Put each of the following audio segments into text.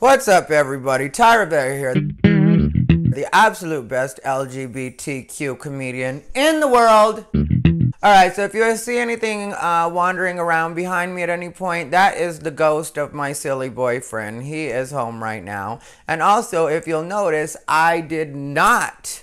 What's up, everybody? Thai Rivera here, the absolute best LGBTQ comedian in the world. All right, so if you see anything wandering around behind me at any point, that is the ghost of my silly boyfriend. He is home right now. And also, if you'll notice, I did not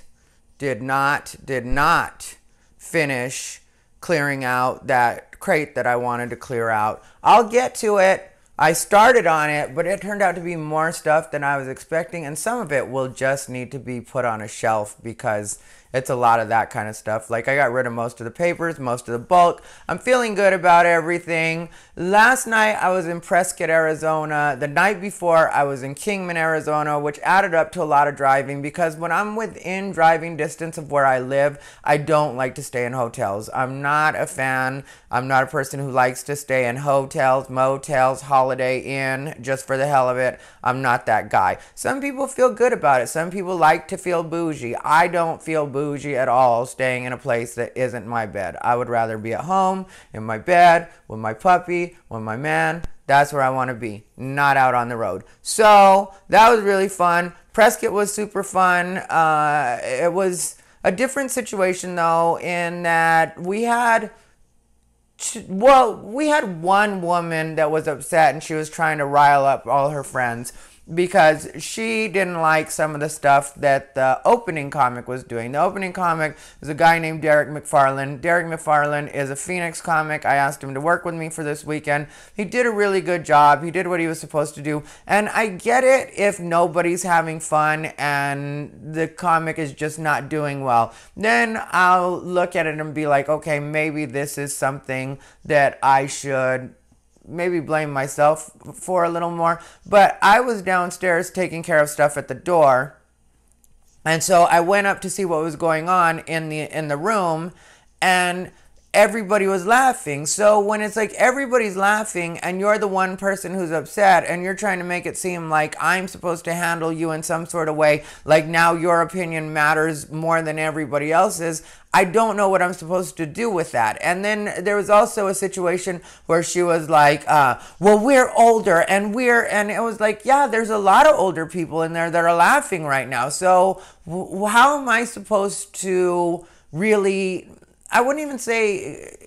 finish clearing out that crate that I wanted to clear out. I'll get to it. I started on it, but it turned out to be more stuff than I was expecting, and some of it will just need to be put on a shelf because it's a lot of that kind of stuff. Like, I got rid of most of the papers, most of the bulk. I'm feeling good about everything. Last night, I was in Prescott, Arizona. The night before, I was in Kingman, Arizona, which added up to a lot of driving because when I'm within driving distance of where I live, I don't like to stay in hotels. I'm not a fan. I'm not a person who likes to stay in hotels, motels, Holiday Inn just for the hell of it. I'm not that guy. Some people feel good about it. Some people like to feel bougie. I don't feel bougie at all staying in a place that isn't my bed. I would rather be at home, in my bed, with my puppy, with my man. That's where I want to be, not out on the road. So that was really fun. Prescott was super fun. It was a different situation though, in that we had one woman that was upset, and she was trying to rile up all her friends because she didn't like some of the stuff that the opening comic was doing. The opening comic is a guy named Derek McFarlane. Derek McFarlane is a Phoenix comic. I asked him to work with me for this weekend. He did a really good job. He did what he was supposed to do. And I get it if nobody's having fun and the comic is just not doing well. Then I'll look at it and be like, okay, maybe this is something that I should maybe blame myself for a little more. But I was downstairs taking care of stuff at the door, and so I went up to see what was going on in the room, and everybody was laughing. So when it's like everybody's laughing and you're the one person who's upset and you're trying to make it seem like I'm supposed to handle you in some sort of way, like now your opinion matters more than everybody else's, I don't know what I'm supposed to do with that. And then there was also a situation where she was like, well, we're older and it was like, yeah, there's a lot of older people in there that are laughing right now. So how am I supposed to really, I wouldn't even say,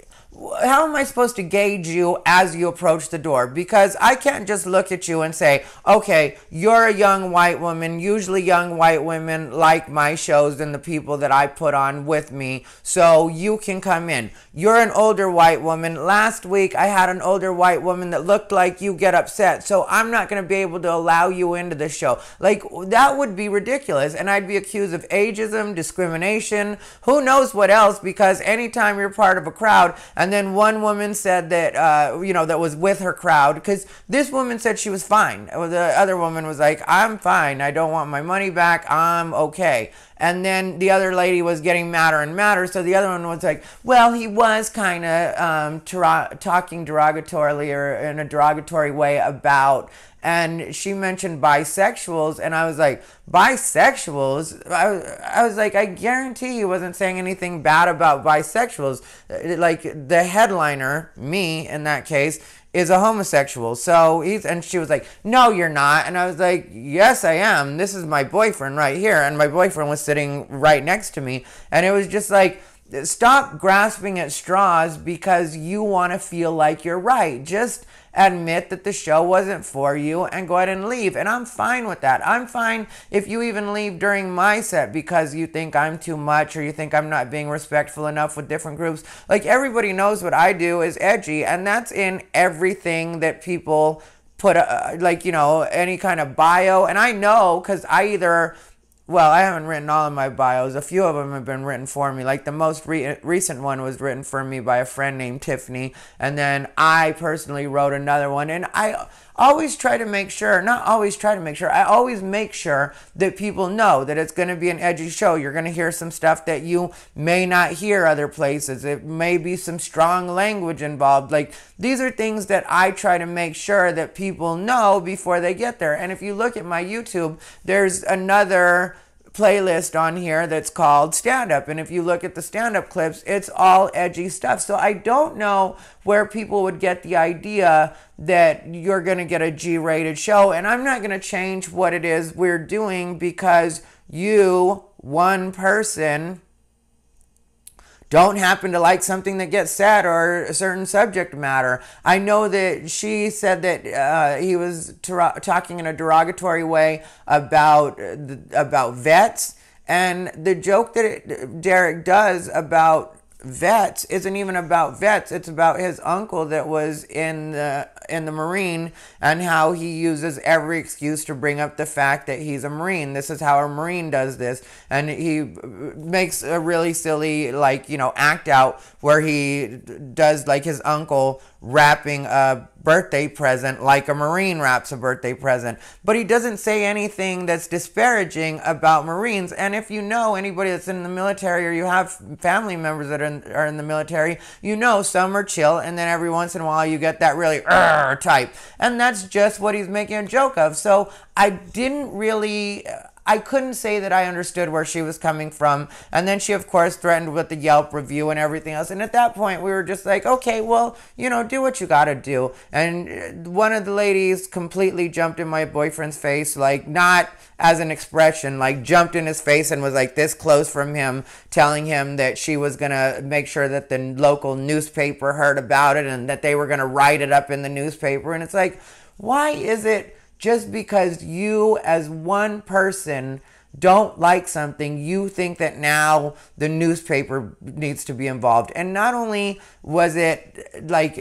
how am I supposed to gauge you as you approach the door? Because I can't just look at you and say, okay, you're a young white woman. Usually young white women like my shows and the people that I put on with me, so you can come in. You're an older white woman. Last week, I had an older white woman that looked like you get upset, so I'm not going to be able to allow you into the show. Like, that would be ridiculous, and I'd be accused of ageism, discrimination, who knows what else, because anytime you're part of a crowd. And then one woman said that, that was with her crowd, because this woman said she was fine. The other woman was like, I'm fine. I don't want my money back. I'm okay. And then the other lady was getting madder and madder. So the other one was like, well, he was kind of talking derogatorily or in a derogatory way about, and she mentioned bisexuals. And I was like, bisexuals? I was like, I guarantee he wasn't saying anything bad about bisexuals. Like, the headliner, me in that case, is a homosexual. So and she was like, no, you're not. And I was like, yes, I am. This is my boyfriend right here. And my boyfriend was sitting right next to me. And it was just like, stop grasping at straws because you want to feel like you're right. Just admit that the show wasn't for you and go ahead and leave. And I'm fine with that. I'm fine if you even leave during my set because you think I'm too much or you think I'm not being respectful enough with different groups. Like, everybody knows what I do is edgy, and that's in everything that people put, any kind of bio. And I know because I haven't written all of my bios. A few of them have been written for me. Like, the most recent one was written for me by a friend named Tiffany. And then I personally wrote another one. And I always try to make sure, I always make sure that people know that it's going to be an edgy show. You're going to hear some stuff that you may not hear other places. It may be some strong language involved. Like, these are things that I try to make sure that people know before they get there. And if you look at my YouTube, there's another playlist on here that's called stand-up. And if you look at the stand-up clips, it's all edgy stuff. So I don't know where people would get the idea that you're going to get a G-rated show. And I'm not going to change what it is we're doing because you, one person, don't happen to like something that gets said or a certain subject matter. I know that she said that he was talking in a derogatory way about vets, and the joke that Derek does about vets isn't even about vets. It's about his uncle that was in the Marine and how he uses every excuse to bring up the fact that he's a Marine. This is how a Marine does this. And he makes a really silly, like, you know, act out where he does like his uncle wrapping a birthday present like a Marine wraps a birthday present. But he doesn't say anything that's disparaging about Marines. And if you know anybody that's in the military or you have family members that are in the military, you know some are chill and then every once in a while you get that really type. And that's just what he's making a joke of. So I couldn't say that I understood where she was coming from. And then she, of course, threatened with the Yelp review and everything else. And at that point, we were just like, okay, well, you know, do what you gotta do. And one of the ladies completely jumped in my boyfriend's face, like, not as an expression, like jumped in his face and was like this close from him, telling him that she was gonna make sure that the local newspaper heard about it and that they were gonna write it up in the newspaper. And it's like, why is it just because you as one person don't like something, you think that now the newspaper needs to be involved? And not only was it like,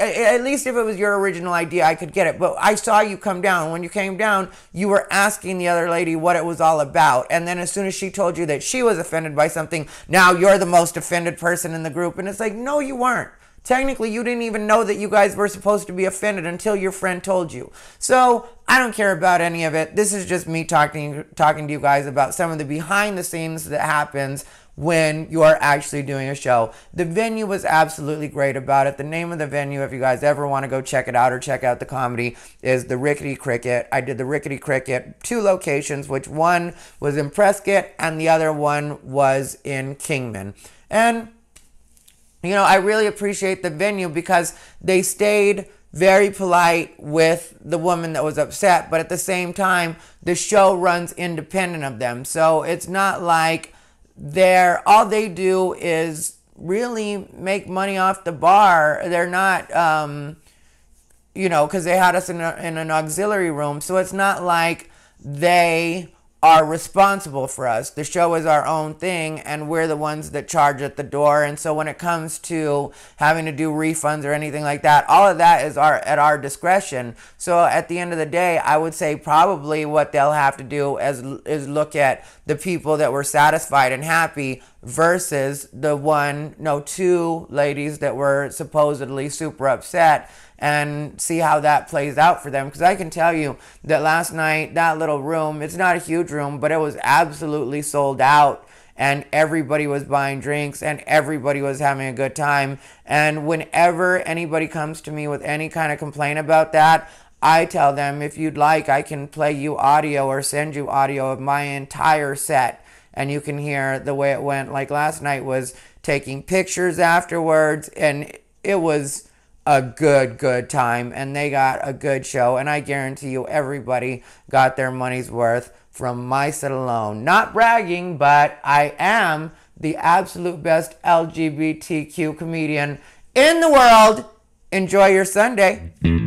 at least if it was your original idea, I could get it. But I saw you come down. When you came down, you were asking the other lady what it was all about. And then as soon as she told you that she was offended by something, now you're the most offended person in the group. And it's like, no, you weren't. Technically, you didn't even know that you guys were supposed to be offended until your friend told you. So I don't care about any of it. This is just me talking to you guys about some of the behind the scenes that happens when you are actually doing a show. The venue was absolutely great about it. The name of the venue, if you guys ever want to go check it out or check out the comedy, is the Rickety Cricket. I did the Rickety Cricket, 2 locations, which one was in Prescott and the other one was in Kingman. And you know, I really appreciate the venue because they stayed very polite with the woman that was upset, but at the same time, the show runs independent of them. So it's not like all they do is really make money off the bar. They're not, you know, because they had us in an auxiliary room. So it's not like they are responsible for us. The show is our own thing and we're the ones that charge at the door. And so when it comes to having to do refunds or anything like that, all of that is at our discretion. So at the end of the day, I would say probably what they'll have to do is look at the people that were satisfied and happy versus the 2 ladies that were supposedly super upset and see how that plays out for them. Because I can tell you that last night, that little room, it's not a huge room, but it was absolutely sold out and everybody was buying drinks and everybody was having a good time. And whenever anybody comes to me with any kind of complaint about that, I tell them, if you'd like, I can play you audio or send you audio of my entire set. And you can hear the way it went. Like last night was taking pictures afterwards, and it was a good time, and they got a good show, and I guarantee you everybody got their money's worth from my set alone. Not bragging, but I am the absolute best LGBTQ comedian in the world. Enjoy your Sunday.